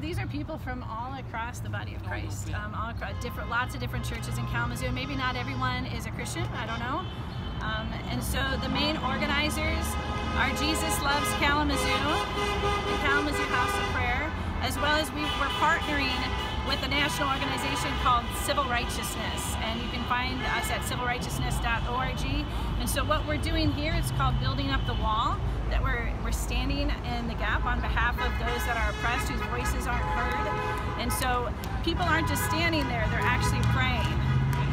these are people from all across the body of Christ, all across lots of different churches in Kalamazoo. Maybe not everyone is a Christian, I don't know. And so the main organizers are Jesus Loves Kalamazoo, the Kalamazoo House of Prayer, as well as we're partnering with a national organization called Civil Righteousness, and you can find us at civilrighteousness.org. And so what we're doing here is called Building Up the Wall, that we're standing in the gap on behalf of those that are oppressed, whose voices aren't heard. And so people aren't just standing there, they're actually praying.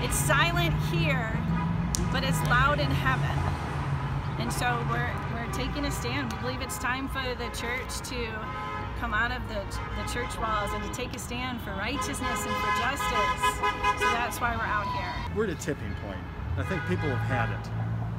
It's silent here, but it's loud in heaven. And so we're taking a stand. We believe it's time for the church to come out of the church walls and to take a stand for righteousness and for justice. So that's why we're out here. We're at a tipping point. I think people have had it,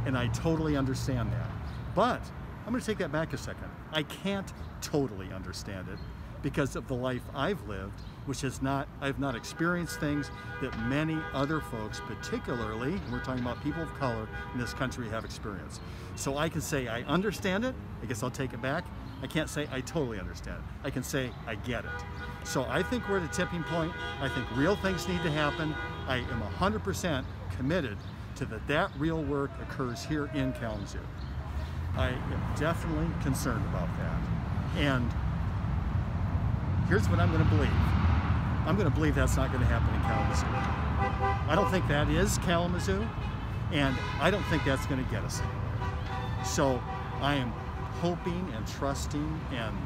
and I totally understand that. But I'm going to take that back a second. I can't totally understand it because of the life I've lived, which is I've not experienced things that many other folks, particularly, and we're talking about people of color in this country, have experienced. So I can say I understand it. I guess I'll take it back. I can't say I totally understand it. I can say I get it. So I think we're at a tipping point. I think real things need to happen. I am 100% committed to that real work occurs here in Kalamazoo. I am definitely concerned about that. And here's what I'm going to believe. I'm going to believe that's not going to happen in Kalamazoo. I don't think that is Kalamazoo, and I don't think that's going to get us anywhere. So I am hoping and trusting and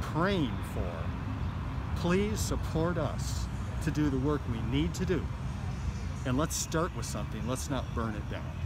praying for, please support us to do the work we need to do. And let's start with something. Let's not burn it down.